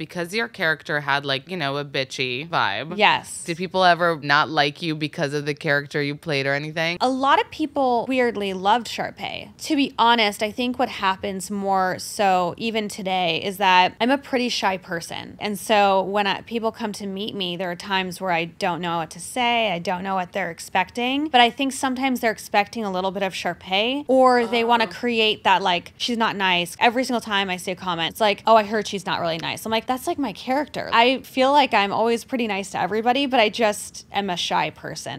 because your character had, like, you know, a bitchy vibe. Yes. Did people ever not like you because of the character you played or anything? A lot of people weirdly loved Sharpay. To be honest, I think what happens more so even today is that I'm a pretty shy person. And so when people come to meet me, there are times where I don't know what to say. I don't know what they're expecting. But I think sometimes they're expecting a little bit of Sharpay, or they want to create that, like, she's not nice. Every single time I see a comment, it's like, oh, I heard she's not really nice. I'm like, that's like my character. I feel like I'm always pretty nice to everybody, but I just am a shy person.